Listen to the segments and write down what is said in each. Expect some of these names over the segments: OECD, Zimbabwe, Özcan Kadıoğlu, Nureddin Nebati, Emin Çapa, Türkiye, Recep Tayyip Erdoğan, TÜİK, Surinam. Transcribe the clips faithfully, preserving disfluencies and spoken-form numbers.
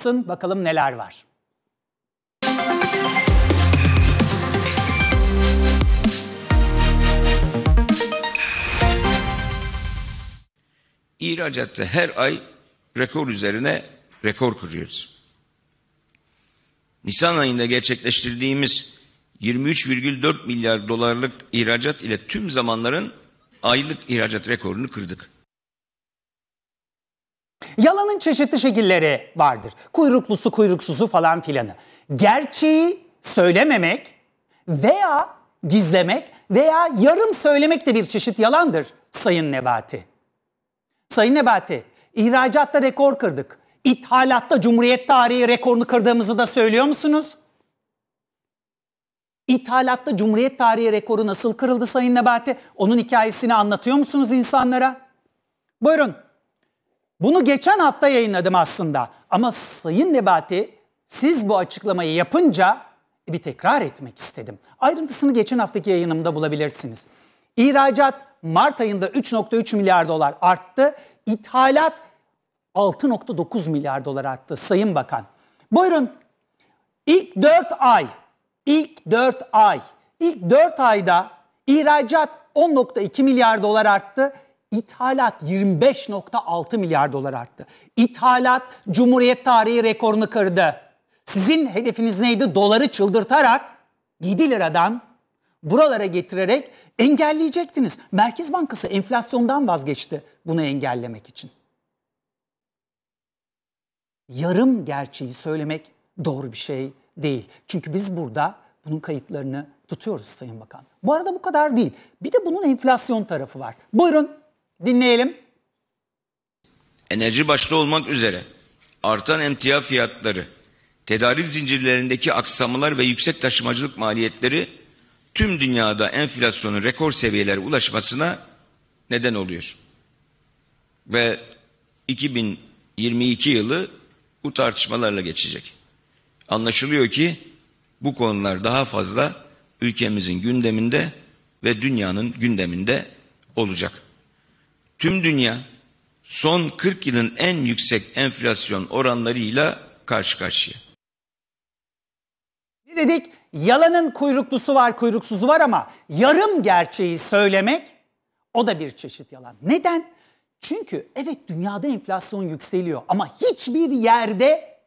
açılsın, bakalım neler var. İhracatta her ay rekor üzerine rekor kırıyoruz. Nisan ayında gerçekleştirdiğimiz yirmi üç virgül dört milyar dolarlık ihracat ile tüm zamanların aylık ihracat rekorunu kırdık. Yalanın çeşitli şekilleri vardır. Kuyruklusu, kuyruksuzu falan filanı. Gerçeği söylememek veya gizlemek veya yarım söylemek de bir çeşit yalandır Sayın Nebati. Sayın Nebati, ihracatta rekor kırdık. İthalatta Cumhuriyet tarihi rekorunu kırdığımızı da söylüyor musunuz? İthalatta Cumhuriyet tarihi rekoru nasıl kırıldı Sayın Nebati? Onun hikayesini anlatıyor musunuz insanlara? Buyurun. Bunu geçen hafta yayınladım aslında. Ama Sayın Nebati, siz bu açıklamayı yapınca bir tekrar etmek istedim. Ayrıntısını geçen haftaki yayınımda bulabilirsiniz. İhracat Mart ayında üç virgül üç milyar dolar arttı. İthalat altı virgül dokuz milyar dolar arttı Sayın Bakan. Buyurun. İlk dört ay, ilk dört ay, ilk dört ayda ihracat on virgül iki milyar dolar arttı. İthalat yirmi beş virgül altı milyar dolar arttı. İthalat Cumhuriyet tarihi rekorunu kırdı. Sizin hedefiniz neydi? Doları çıldırtarak yedi liradan buralara getirerek engelleyecektiniz. Merkez Bankası enflasyondan vazgeçti bunu engellemek için. Yarım gerçeği söylemek doğru bir şey değil. Çünkü biz burada bunun kayıtlarını tutuyoruz Sayın Bakan. Bu arada bu kadar değil. Bir de bunun enflasyon tarafı var. Buyurun dinleyelim. Enerji başta olmak üzere artan emtia fiyatları, tedarik zincirlerindeki aksamalar ve yüksek taşımacılık maliyetleri tüm dünyada enflasyonun rekor seviyelere ulaşmasına neden oluyor. Ve iki bin yirmi iki yılı bu tartışmalarla geçecek. Anlaşılıyor ki bu konular daha fazla ülkemizin gündeminde ve dünyanın gündeminde olacak. Tüm dünya son kırk yılın en yüksek enflasyon oranlarıyla karşı karşıya. Ne dedik? Yalanın kuyruklusu var, kuyruksuzu var ama yarım gerçeği söylemek o da bir çeşit yalan. Neden? Çünkü evet dünyada enflasyon yükseliyor ama hiçbir yerde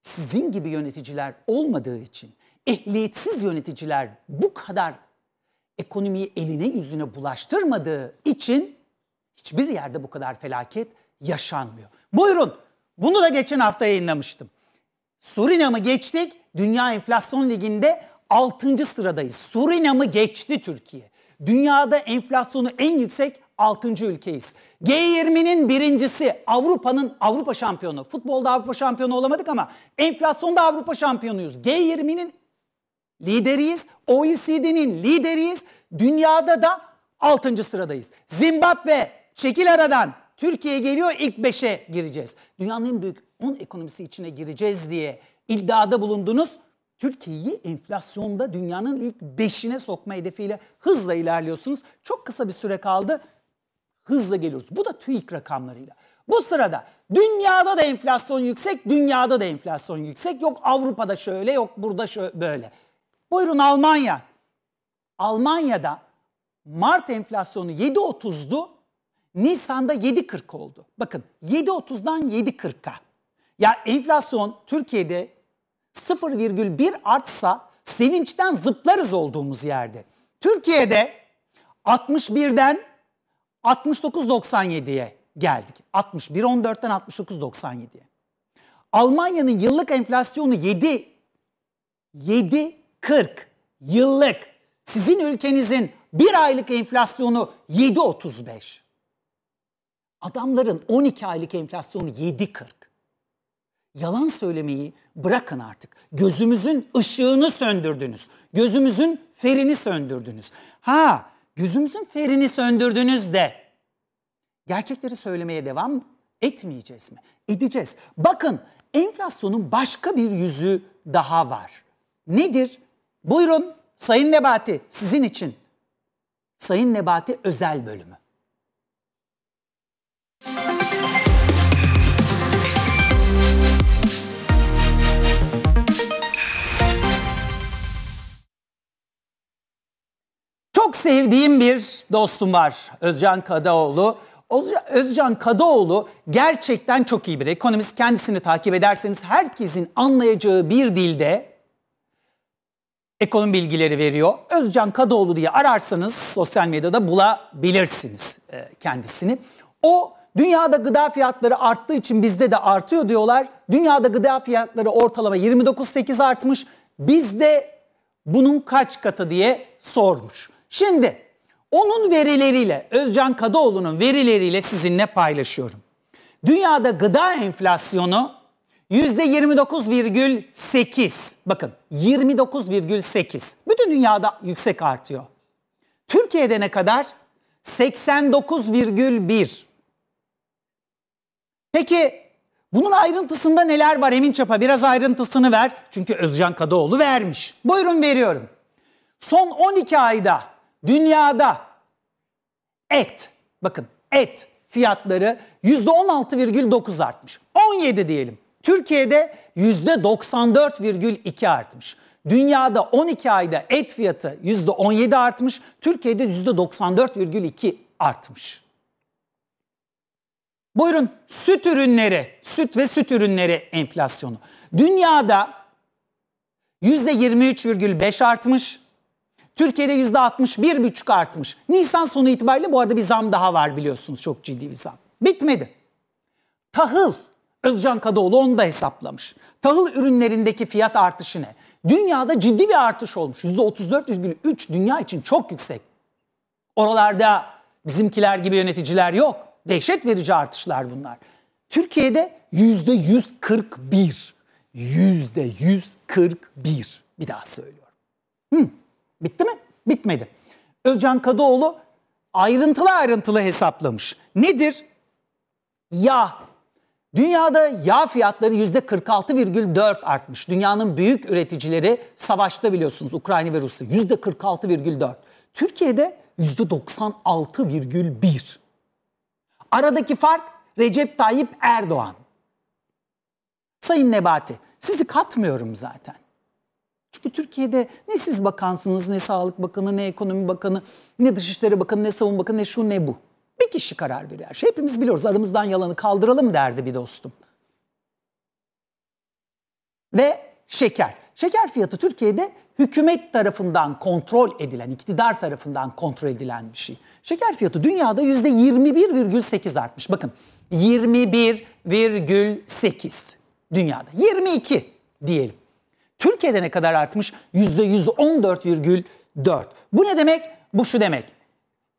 sizin gibi yöneticiler olmadığı için ehliyetsiz yöneticiler bu kadar ekonomiyi eline yüzüne bulaştırmadığı için hiçbir yerde bu kadar felaket yaşanmıyor. Buyurun, bunu da geçen hafta yayınlamıştım. Surinam'ı geçtik. Dünya Enflasyon Ligi'nde altıncı sıradayız. Surinam'ı geçti Türkiye. Dünyada enflasyonu en yüksek altıncı ülkeyiz. G yirminin birincisi, Avrupa'nın Avrupa şampiyonu. Futbolda Avrupa şampiyonu olamadık ama enflasyonda Avrupa şampiyonuyuz. G yirminin lideriyiz. O E C D'nin lideriyiz. Dünyada da altıncı sıradayız. Zimbabwe, çekil aradan. Türkiye geliyor, ilk beşe gireceğiz. Dünyanın en büyük on ekonomisi içine gireceğiz diye iddiada bulundunuz. Türkiye'yi enflasyonda dünyanın ilk beşine sokma hedefiyle hızla ilerliyorsunuz. Çok kısa bir süre kaldı. Hızla geliyoruz. Bu da TÜİK rakamlarıyla. Bu sırada dünyada da enflasyon yüksek, dünyada da enflasyon yüksek. Yok Avrupa'da şöyle, yok burada şöyle, böyle. Buyurun Almanya. Almanya'da Mart enflasyonu yedi virgül otuzdu. Nisan'da yedi virgül kırk oldu. Bakın yedi virgül otuzdan yedi virgül kırka. Ya enflasyon Türkiye'de sıfır virgül bir artsa sevinçten zıplarız olduğumuz yerde. Türkiye'de altmış birden altmış dokuz virgül doksan yediye geldik. altmış bir virgül on dörtten altmış dokuz virgül doksan yediye. Almanya'nın yıllık enflasyonu yedi virgül kırk yıllık. Sizin ülkenizin bir aylık enflasyonu yedi virgül otuz beş. Adamların on iki aylık enflasyonu yedi virgül kırk. Yalan söylemeyi bırakın artık. Gözümüzün ışığını söndürdünüz. Gözümüzün ferini söndürdünüz. Ha, gözümüzün ferini söndürdünüz de gerçekleri söylemeye devam etmeyeceğiz mi? Edeceğiz. Bakın, enflasyonun başka bir yüzü daha var. Nedir? Buyurun Sayın Nebati, sizin için. Sayın Nebati özel bölümü. sevdiğim bir dostum var, Özcan Kadıoğlu. Özcan Kadıoğlu gerçekten çok iyi bir ekonomist. Kendisini takip ederseniz herkesin anlayacağı bir dilde ekonomi bilgileri veriyor. Özcan Kadıoğlu diye ararsanız sosyal medyada bulabilirsiniz kendisini. O dünyada gıda fiyatları arttığı için bizde de artıyor diyorlar. Dünyada gıda fiyatları ortalama yirmi dokuz virgül sekiz artmış. Bizde bunun kaç katı diye sormuş. Şimdi onun verileriyle, Özcan Kadıoğlu'nun verileriyle sizinle paylaşıyorum. Dünyada gıda enflasyonu yüzde yirmi dokuz virgül sekiz. Bakın yirmi dokuz virgül sekiz. Bütün dünyada yüksek artıyor. Türkiye'de ne kadar? seksen dokuz virgül bir. Peki bunun ayrıntısında neler var? Emin Çapa biraz ayrıntısını ver. Çünkü Özcan Kadıoğlu vermiş. Buyurun, veriyorum. Son on iki ayda dünyada et, bakın et fiyatları yüzde on altı virgül dokuz artmış. on yedi diyelim. Türkiye'de yüzde doksan dört virgül iki artmış. Dünyada on iki ayda et fiyatı yüzde on yedi artmış. Türkiye'de yüzde doksan dört virgül iki artmış. Buyurun, süt ürünleri, süt ve süt ürünleri enflasyonu. Dünyada yüzde yirmi üç virgül beş artmış. Türkiye'de yüzde altmış bir virgül beş artmış. Nisan sonu itibariyle bu arada bir zam daha var biliyorsunuz. Çok ciddi bir zam. Bitmedi. Tahıl. Özcan Kadıoğlu onu da hesaplamış. Tahıl ürünlerindeki fiyat artışı ne? Dünyada ciddi bir artış olmuş. yüzde otuz dört virgül üç dünya için çok yüksek. Oralarda bizimkiler gibi yöneticiler yok. Dehşet verici artışlar bunlar. Türkiye'de yüzde yüz kırk bir. yüzde yüz kırk bir. Bir daha söylüyorum. Hmm. Bitti mi? Bitmedi. Özcan Kadıoğlu ayrıntılı ayrıntılı hesaplamış. Nedir? Yağ. Dünyada yağ fiyatları yüzde kırk altı virgül dört artmış. Dünyanın büyük üreticileri savaşta biliyorsunuz, Ukrayna ve Rusya. yüzde kırk altı virgül dört. Türkiye'de yüzde doksan altı virgül bir. Aradaki fark Recep Tayyip Erdoğan. Sayın Nebati, sizi katmıyorum zaten. Çünkü Türkiye'de ne siz bakansınız, ne Sağlık Bakanı, ne Ekonomi Bakanı, ne Dışişleri Bakanı, ne Savunma Bakanı, ne şu ne bu. Bir kişi karar veriyor. Şey, hepimiz biliyoruz, aramızdan yalanı kaldıralım derdi bir dostum. Ve şeker. Şeker fiyatı Türkiye'de hükümet tarafından kontrol edilen, iktidar tarafından kontrol edilen bir şey. Şeker fiyatı dünyada yüzde yirmi bir virgül sekiz artmış. Bakın yirmi bir virgül sekiz dünyada. yirmi iki diyelim. Türkiye'de ne kadar artmış? yüzde yüz on dört virgül dört. Bu ne demek? Bu şu demek.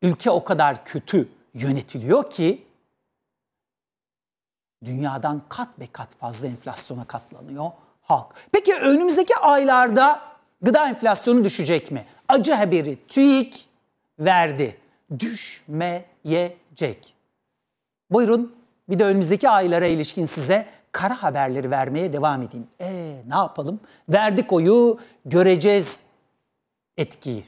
Ülke o kadar kötü yönetiliyor ki dünyadan kat be kat fazla enflasyona katlanıyor halk. Peki önümüzdeki aylarda gıda enflasyonu düşecek mi? Acı haberi TÜİK verdi. Düşmeyecek. Buyurun, bir de önümüzdeki aylara ilişkin size kara haberleri vermeye devam edeyim. E ne yapalım? Verdik oyu, göreceğiz etkiyi.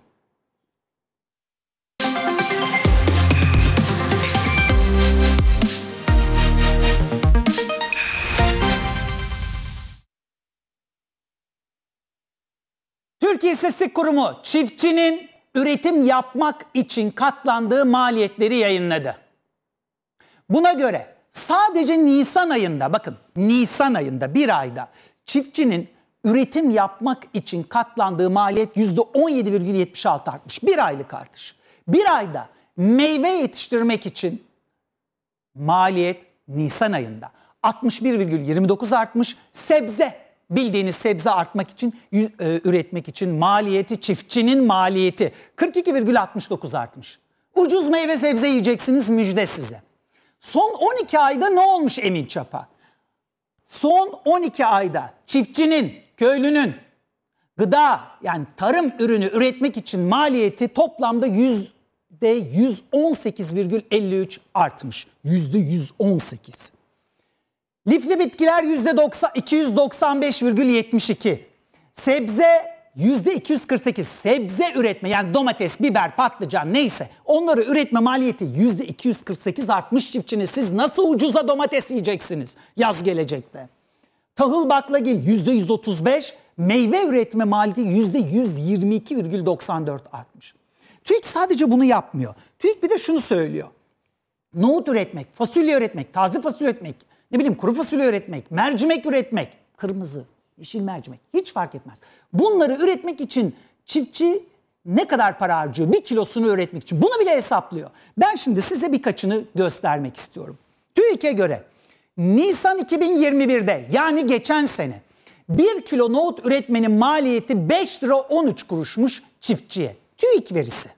Türkiye İstatistik Kurumu çiftçinin üretim yapmak için katlandığı maliyetleri yayınladı. Buna göre sadece Nisan ayında, bakın Nisan ayında, bir ayda çiftçinin üretim yapmak için katlandığı maliyet yüzde on yedi virgül yetmiş altı artmış. Bir aylık artış. Bir ayda meyve yetiştirmek için maliyet Nisan ayında altmış bir virgül yirmi dokuz artmış. Sebze, bildiğiniz sebze artmak için, üretmek için maliyeti, çiftçinin maliyeti kırk iki virgül altmış dokuz artmış. Ucuz meyve sebze yiyeceksiniz, müjde size. Son on iki ayda ne olmuş Emin Çapa? Son on iki ayda çiftçinin, köylünün gıda, yani tarım ürünü üretmek için maliyeti toplamda yüzde yüz on sekiz virgül elli üç artmış. yüzde yüz on sekiz. Lifli bitkiler yüzde iki yüz doksan beş virgül yetmiş iki. Sebze yüzde iki yüz kırk sekiz. Sebze üretme, yani domates, biber, patlıcan neyse onları üretme maliyeti yüzde iki yüz kırk sekiz artmış çiftçinin. Siz nasıl ucuza domates yiyeceksiniz yaz gelecekte? Tahıl, baklagil yüzde yüz otuz beş. Meyve üretme maliyeti yüzde yüz yirmi iki virgül doksan dört artmış. TÜİK sadece bunu yapmıyor. TÜİK bir de şunu söylüyor. Nohut üretmek, fasulye üretmek, taze fasulye üretmek, ne bileyim kuru fasulye üretmek, mercimek üretmek, kırmızı, yeşil mercimek hiç fark etmez. Bunları üretmek için çiftçi ne kadar para harcıyor? Bir kilosunu üretmek için. Bunu bile hesaplıyor. Ben şimdi size birkaçını göstermek istiyorum. TÜİK'e göre Nisan iki bin yirmi bir'de yani geçen sene bir kilo nohut üretmenin maliyeti beş lira on üç kuruşmuş çiftçiye. TÜİK verisi.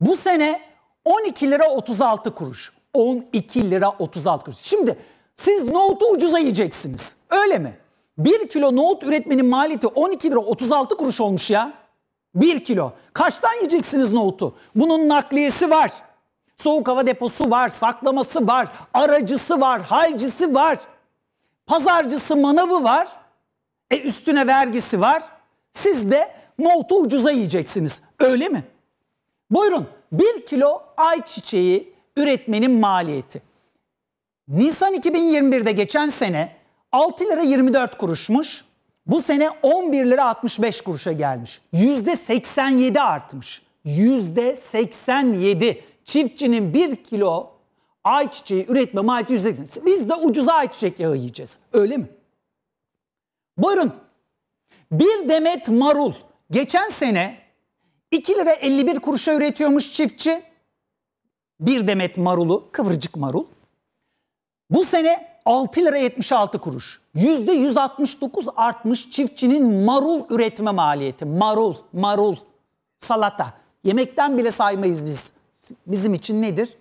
Bu sene on iki lira otuz altı kuruş. on iki lira otuz altı kuruş. Şimdi siz nohutu ucuza yiyeceksiniz. Öyle mi? bir kilo nohut üretmenin maliyeti on iki lira otuz altı kuruş olmuş ya. bir kilo. Kaçtan yiyeceksiniz nohutu? Bunun nakliyesi var. Soğuk hava deposu var, saklaması var, aracısı var, halcisi var. Pazarcısı, manavı var. E üstüne vergisi var. Siz de nohutu ucuza yiyeceksiniz. Öyle mi? Buyurun. bir kilo ayçiçeği üretmenin maliyeti. Nisan iki bin yirmi bir'de geçen sene altı lira yirmi dört kuruşmuş. Bu sene on bir lira altmış beş kuruşa gelmiş. yüzde seksen yedi artmış. yüzde seksen yedi. Çiftçinin bir kilo ayçiçeği üretme maliyeti yüzde seksen. Biz de ucuza ayçiçek yağı yiyeceğiz. Öyle mi? Buyurun. Bir demet marul geçen sene iki lira elli bir kuruşa üretiyormuş çiftçi. Bir demet marulu, kıvırcık marul. Bu sene altı lira yetmiş altı kuruş. yüzde yüz altmış dokuz artmış çiftçinin marul üretme maliyeti. Marul, marul, salata. Yemekten bile saymayız biz. Bizim için nedir?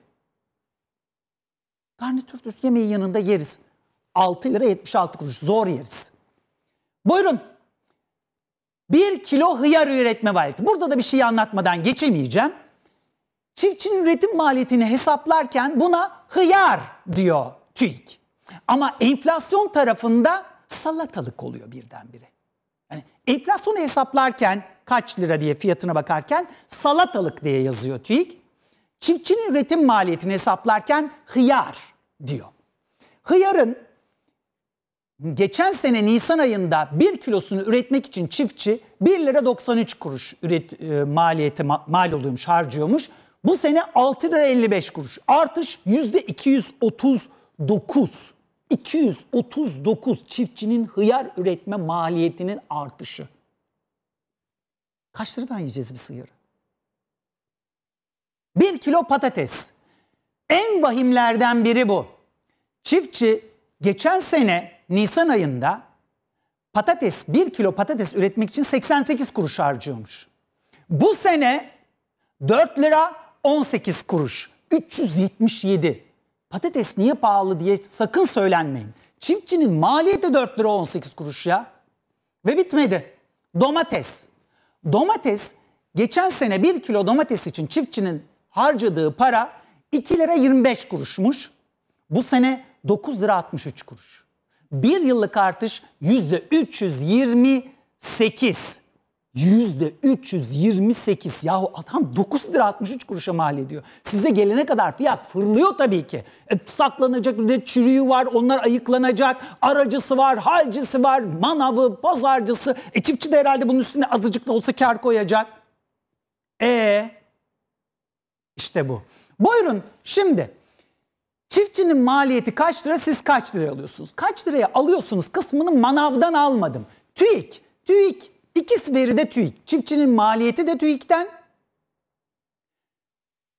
Garnitürdür. Yemeği yanında yeriz. altı lira yetmiş altı kuruş. Zor yeriz. Buyurun. bir kilo hıyar üretme maliyeti. Burada da bir şey anlatmadan geçemeyeceğim. Çiftçinin üretim maliyetini hesaplarken buna hıyar diyor TÜİK. Ama enflasyon tarafında salatalık oluyor birdenbire. Yani enflasyonu hesaplarken kaç lira diye fiyatına bakarken salatalık diye yazıyor TÜİK. Çiftçinin üretim maliyetini hesaplarken hıyar diyor. Hıyarın geçen sene Nisan ayında bir kilosunu üretmek için çiftçi bir lira doksan üç kuruş üret, e, maliyeti mal oluyormuş, harcıyormuş. Bu sene altı lira elli beş kuruş. Artış yüzde iki yüz otuz dokuz. iki yüz otuz dokuz çiftçinin hıyar üretme maliyetinin artışı. Kaç liradan yiyeceğiz biz hıyarı? Bir kilo patates. En vahimlerden biri bu. Çiftçi geçen sene Nisan ayında patates, bir kilo patates üretmek için seksen sekiz kuruş harcıyormuş. Bu sene dört lira on sekiz kuruş. üç yüz yetmiş yedi. Patates niye pahalı diye sakın söylenmeyin. Çiftçinin maliyeti dört lira on sekiz kuruş ya. Ve bitmedi. Domates. Domates, geçen sene bir kilo domates için çiftçinin harcadığı para iki lira yirmi beş kuruşmuş. Bu sene dokuz lira altmış üç kuruş. Bir yıllık artış yüzde üç yüz yirmi sekiz. yüzde üç yüz yirmi sekiz. Yahu adam dokuz lira altmış üç kuruşa mal ediyor. Size gelene kadar fiyat fırlıyor tabii ki. E, saklanacak bir de çürüğü var, onlar ayıklanacak. Aracısı var, halcisi var, manavı, pazarcısı. E, çiftçi de herhalde bunun üstüne azıcık da olsa kar koyacak. E işte bu. Buyurun şimdi. Çiftçinin maliyeti kaç lira, siz kaç liraya alıyorsunuz? Kaç liraya alıyorsunuz kısmını manavdan almadım. TÜİK, TÜİK. İkisi veri de TÜİK. Çiftçinin maliyeti de TÜİK'ten.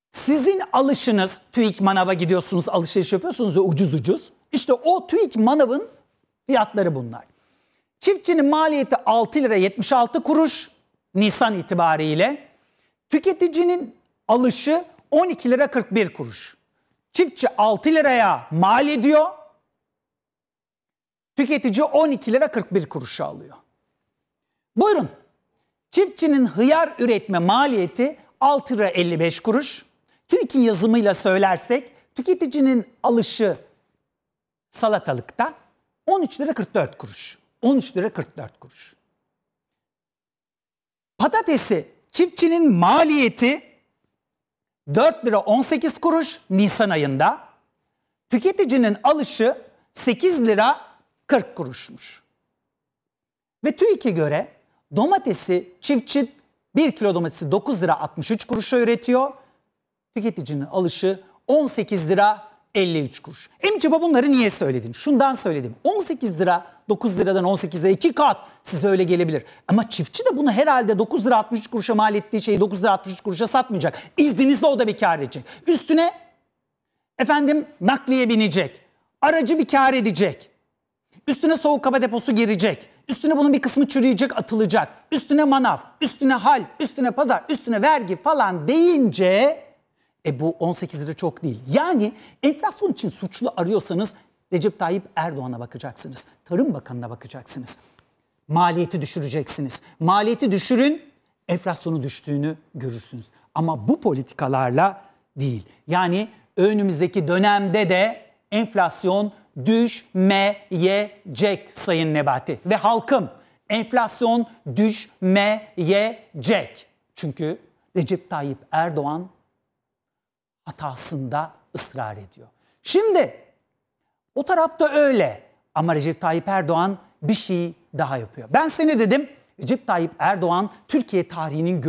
Sizin alışınız, TÜİK manava gidiyorsunuz, alışveriş yapıyorsunuz ve ucuz ucuz. İşte o TÜİK manavın fiyatları bunlar. Çiftçinin maliyeti altı lira yetmiş altı kuruş Nisan itibariyle. Tüketicinin alışı on iki lira kırk bir kuruş. Çiftçi altı liraya mal ediyor. Tüketici on iki lira kırk bir kuruşa alıyor. Buyurun. Çiftçinin hıyar üretme maliyeti altı lira elli beş kuruş. TÜİK'in yazımıyla söylersek tüketicinin alışı salatalıkta on üç lira kırk dört kuruş. on üç lira kırk dört kuruş. Patatesi çiftçinin maliyeti dört lira on sekiz kuruş Nisan ayında. Tüketicinin alışı sekiz lira kırk kuruşmuş. Ve TÜİK'e göre domatesi çiftçi bir kilo domatesi dokuz lira altmış üç kuruşa üretiyor. Tüketicinin alışı on sekiz lira elli üç kuruş. Emin Çapa, bunları niye söyledin? Şundan söyledim. on sekiz lira, dokuz liradan on sekize iki kat, size öyle gelebilir. Ama çiftçi de bunu herhalde dokuz lira altmış üç kuruşa mal ettiği şeyi dokuz lira altmış üç kuruşa satmayacak. İzninizle o da bir kar edecek. Üstüne efendim nakliye binecek. Aracı bir kar edecek. Üstüne soğuk kaba deposu girecek. Üstüne bunun bir kısmı çürüyecek, atılacak. Üstüne manav, üstüne hal, üstüne pazar, üstüne vergi falan deyince... E bu on sekiz lira çok değil. Yani enflasyon için suçlu arıyorsanız Recep Tayyip Erdoğan'a bakacaksınız. Tarım Bakanı'na bakacaksınız. Maliyeti düşüreceksiniz. Maliyeti düşürün, enflasyonu düştüğünü görürsünüz. Ama bu politikalarla değil. Yani önümüzdeki dönemde de enflasyon düşmeyecek Sayın Nebati. Ve halkım, enflasyon düşmeyecek. Çünkü Recep Tayyip Erdoğan hatasında ısrar ediyor. Şimdi o tarafta öyle ama Recep Tayyip Erdoğan bir şey daha yapıyor. Ben size ne dedim? Recep Tayyip Erdoğan Türkiye tarihinin